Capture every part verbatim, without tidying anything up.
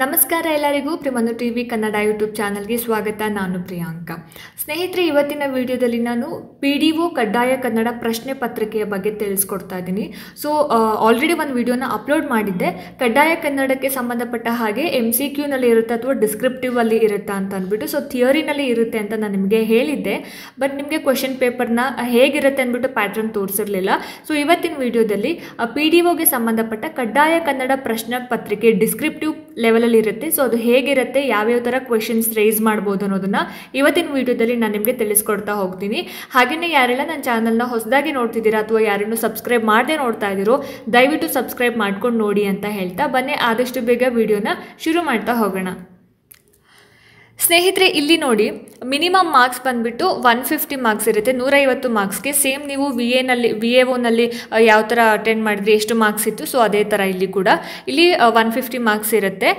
ನಮಸ್ಕಾರ ಎಲ್ಲರಿಗೂ ಪ್ರಿಮನು TV Kannada YouTube ಚಾನೆಲ್ಗೆ ಸ್ವಾಗತ. ನಾನು ಪ್ರಿಯಾಂಕಾ. ಸ್ನೇಹಿತರೆ, ಇವತ್ತಿನ ವಿಡಿಯೋದಲ್ಲಿ ನಾನು ಪಿ ಡಿ ಒ ಕಡ್ಡಾಯ ಕನ್ನಡ ಪ್ರಶ್ನೆ ಪತ್ರಿಕೆಯ ಬಗ್ಗೆ ತಿಳಿಸ್ಕೊಡ್ತಾ ಇದ್ದೀನಿ. ಸೊ ಆಲ್ರೆಡಿ ಒಂದು ವಿಡಿಯೋನ ಅಪ್ಲೋಡ್ ಮಾಡಿದ್ದೆ. ಕಡ್ಡಾಯ ಕನ್ನಡಕ್ಕೆ ಸಂಬಂಧಪಟ್ಟ ಹಾಗೆ ಎಂ ಸಿ ಕ್ಯೂ ನಲ್ಲಿ ಇರುತ್ತೆ ಅಥವಾ ಡಿಸ್ಕ್ರಿಪ್ಟಿವ್ ಅಲ್ಲಿ ಇರುತ್ತೆ ಅಂತ ಅಂದ್ಬಿಟ್ಟು, ಸೊ ಥಿಯರಿನಲ್ಲಿ ಇರುತ್ತೆ ಅಂತ ನಾನು ನಿಮಗೆ ಹೇಳಿದ್ದೆ. ಬಟ್ ನಿಮಗೆ ಕ್ವೆಶ್ಚನ್ ಪೇಪರ್ನ ಹೇಗಿರುತ್ತೆ ಅಂದ್ಬಿಟ್ಟು ಪ್ಯಾಟ್ರನ್ ತೋರಿಸಿರಲಿಲ್ಲ. ಸೊ ಇವತ್ತಿನ ವಿಡಿಯೋದಲ್ಲಿ ಪಿ ಡಿ ಒಗೆ ಸಂಬಂಧಪಟ್ಟ ಕಡ್ಡಾಯ ಕನ್ನಡ ಪ್ರಶ್ನೆ ಪತ್ರಿಕೆ ಡಿಸ್ಕ್ರಿಪ್ಟಿವ್ ಲೆವೆಲ್ ಇರುತ್ತೆ. ಸೊ ಅದು ಹೇಗಿರುತ್ತೆ, ಯಾವ್ಯಾವ ಥರ ಕ್ವೆಶನ್ಸ್ ರೈಸ್ ಮಾಡ್ಬೋದು ಅನ್ನೋದನ್ನ ಇವತ್ತಿನ ವಿಡಿಯೋದಲ್ಲಿ ನಾನು ನಿಮಗೆ ತಿಳಿಸ್ಕೊಡ್ತಾ ಹೋಗ್ತೀನಿ. ಹಾಗೆಯೇ ಯಾರೆಲ್ಲ ನನ್ನ ಚಾನಲ್ನ ಹೊಸದಾಗಿ ನೋಡ್ತಿದ್ದೀರಾ ಅಥವಾ ಯಾರನ್ನು ಸಬ್ಸ್ಕ್ರೈಬ್ ಮಾಡದೆ ನೋಡ್ತಾ ಇದ್ದೀರೋ, ದಯವಿಟ್ಟು ಸಬ್ಸ್ಕ್ರೈಬ್ ಮಾಡ್ಕೊಂಡು ನೋಡಿ ಅಂತ ಹೇಳ್ತಾ ಬನ್ನಿ ಆದಷ್ಟು ಬೇಗ ವಿಡಿಯೋನ ಶುರು ಮಾಡ್ತಾ ಹೋಗೋಣ. ಸ್ನೇಹಿತರೆ, ಇಲ್ಲಿ ನೋಡಿ, ಮಿನಿಮಮ್ ಮಾರ್ಕ್ಸ್ ಬಂದುಬಿಟ್ಟು ಒನ್ ಫಿಫ್ಟಿ ಮಾರ್ಕ್ಸ್ ಇರುತ್ತೆ. ನೂರೈವತ್ತು ಮಾರ್ಕ್ಸ್ಗೆ ಸೇಮ್ ನೀವು ವಿ ಎನಲ್ಲಿ ವಿ ಎ ಒನಲ್ಲಿ ಯಾವ ಥರ ಅಟೆಂಡ್ ಮಾಡಿದ್ರಿ, ಎಷ್ಟು ಮಾರ್ಕ್ಸ್ ಇತ್ತು, ಸೊ ಅದೇ ಥರ ಇಲ್ಲಿ ಕೂಡ ಇಲ್ಲಿ ಒನ್ ಫಿಫ್ಟಿ ಮಾರ್ಕ್ಸ್ ಇರುತ್ತೆ.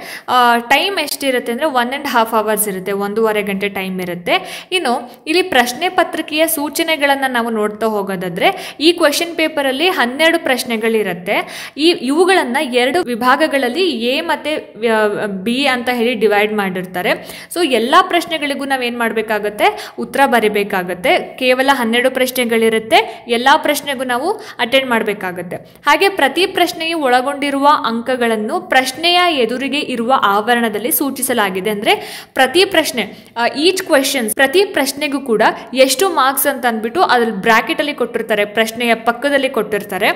ಟೈಮ್ ಎಷ್ಟಿರುತ್ತೆ ಅಂದರೆ ಒನ್ ಆ್ಯಂಡ್ ಹಾಫ್ ಅವರ್ಸ್ ಇರುತ್ತೆ, ಒಂದೂವರೆ ಗಂಟೆ ಟೈಮ್ ಇರುತ್ತೆ. ಇನ್ನು ಇಲ್ಲಿ ಪ್ರಶ್ನೆ ಪತ್ರಿಕೆಯ ಸೂಚನೆಗಳನ್ನು ನಾವು ನೋಡ್ತಾ ಹೋಗೋದಾದರೆ, ಈ ಕ್ವೆಶನ್ ಪೇಪರಲ್ಲಿ ಹನ್ನೆರಡು ಪ್ರಶ್ನೆಗಳಿರುತ್ತೆ. ಈ ಇವುಗಳನ್ನು ಎರಡು ವಿಭಾಗಗಳಲ್ಲಿ ಎ ಮತ್ತು ಬಿ ಅಂತ ಹೇಳಿ ಡಿವೈಡ್ ಮಾಡಿರ್ತಾರೆ. ಸೊ ಎಲ್ಲ ಪ್ರಶ್ನೆಗಳಿಗೂ ನಾವೇನು ಮಾಡಬೇಕಾಗತ್ತೆ, ಉತ್ತರ ಬರೀಬೇಕಾಗತ್ತೆ. ಕೇವಲ ಹನ್ನೆರಡು ಪ್ರಶ್ನೆಗಳಿರುತ್ತೆ, ಎಲ್ಲ ಪ್ರಶ್ನೆಗೂ ನಾವು ಅಟೆಂಡ್ ಮಾಡಬೇಕಾಗತ್ತೆ. ಹಾಗೆ ಪ್ರತಿ ಪ್ರಶ್ನೆಯು ಒಳಗೊಂಡಿರುವ ಅಂಕಗಳನ್ನು ಪ್ರಶ್ನೆಯ ಎದುರಿಗೆ ಇರುವ ಆವರಣದಲ್ಲಿ ಸೂಚಿಸಲಾಗಿದೆ. ಅಂದರೆ ಪ್ರತಿ ಪ್ರಶ್ನೆ ಈಚ್ ಕ್ವೆಶನ್ಸ್ ಪ್ರತಿ ಪ್ರಶ್ನೆಗೂ ಕೂಡ ಎಷ್ಟು ಮಾರ್ಕ್ಸ್ ಅಂತ ಅಂದ್ಬಿಟ್ಟು ಅದ್ರಲ್ಲಿ ಬ್ರ್ಯಾಕೆಟಲ್ಲಿ ಕೊಟ್ಟಿರ್ತಾರೆ, ಪ್ರಶ್ನೆಯ ಪಕ್ಕದಲ್ಲಿ ಕೊಟ್ಟಿರ್ತಾರೆ.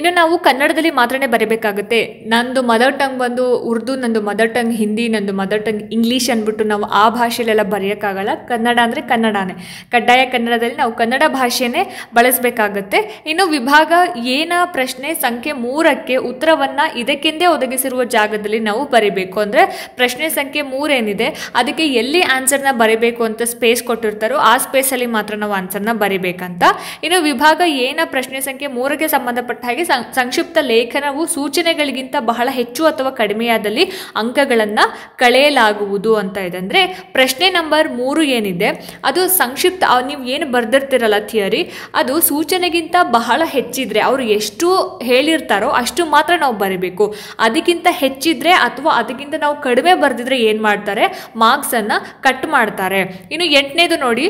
ಇನ್ನು ನಾವು ಕನ್ನಡದಲ್ಲಿ ಮಾತ್ರನೇ ಬರೀಬೇಕಾಗತ್ತೆ. ನಂದು ಮದರ್ ಟಂಗ್ ಬಂದು ಉರ್ದು, ನಂದು ಮದರ್ ಟಂಗ್ ಹಿಂದಿ, ನಂದು ಮದರ್ ಟಂಗ್ ಇಂಗ್ಲೀಷ್ ಅಂದ್ಬಿಟ್ಟು ನಾವು ಆ ಭಾಷೆಯಲ್ಲೆಲ್ಲ ಬರೆಯೋಕ್ಕಾಗಲ್ಲ. ಕನ್ನಡ ಅಂದರೆ ಕನ್ನಡನೇ. ಕಡ್ಡಾಯ ಕನ್ನಡದಲ್ಲಿ ನಾವು ಕನ್ನಡ ಭಾಷೆನೇ ಬಳಸಬೇಕಾಗತ್ತೆ. ಇನ್ನು ವಿಭಾಗ ಏನ ಪ್ರಶ್ನೆ ಸಂಖ್ಯೆ ಮೂರಕ್ಕೆ ಉತ್ತರವನ್ನು ಇದಕ್ಕೆಂದೇ ಒದಗಿಸಿರುವ ಜಾಗದಲ್ಲಿ ನಾವು ಬರೀಬೇಕು. ಅಂದರೆ ಪ್ರಶ್ನೆ ಸಂಖ್ಯೆ ಮೂರೇನಿದೆ ಅದಕ್ಕೆ ಎಲ್ಲಿ ಆನ್ಸರ್ನ ಬರೀಬೇಕು ಅಂತ ಸ್ಪೇಸ್ ಕೊಟ್ಟಿರ್ತಾರೋ ಆ ಸ್ಪೇಸಲ್ಲಿ ಮಾತ್ರ ನಾವು ಆನ್ಸರ್ನ ಬರೀಬೇಕಂತ. ಇನ್ನು ವಿಭಾಗ ಏನ ಪ್ರಶ್ನೆ ಸಂಖ್ಯೆ ಮೂರಕ್ಕೆ ಸಂಬಂಧಪಟ್ಟ ಹಾಗೆ ಸಂಕ್ಷಿಪ್ತ ಲೇಖನವು ಸೂಚನೆಗಳಿಗಿಂತ ಬಹಳ ಹೆಚ್ಚು ಅಥವಾ ಕಡಿಮೆಯಾದಲ್ಲಿ ಅಂಕಗಳನ್ನು ಕಳೆಯಲಾಗುವುದು ಅಂತ ಇದೆ. ಅಂದರೆ ಪ್ರಶ್ನೆ ನಂಬರ್ ಮೂರು ಏನಿದೆ ಅದು ಸಂಕ್ಷಿಪ್ತ, ನೀವು ಏನು ಬರೆದಿರ್ತಿರಲ್ಲ ಥಿಯರಿ, ಅದು ಸೂಚನೆಗಿಂತ ಬಹಳ ಹೆಚ್ಚಿದ್ರೆ, ಅವರು ಎಷ್ಟು ಹೇಳಿರ್ತಾರೋ ಅಷ್ಟು ಮಾತ್ರ ನಾವು ಬರೀಬೇಕು. ಅದಕ್ಕಿಂತ ಹೆಚ್ಚಿದ್ರೆ ಅಥವಾ ಅದಕ್ಕಿಂತ ನಾವು ಕಡಿಮೆ ಬರೆದಿದ್ರೆ ಏನು ಮಾಡ್ತಾರೆ, ಮಾರ್ಕ್ಸನ್ನು ಕಟ್ ಮಾಡ್ತಾರೆ. ಇನ್ನು ಎಂಟನೇದು ನೋಡಿ,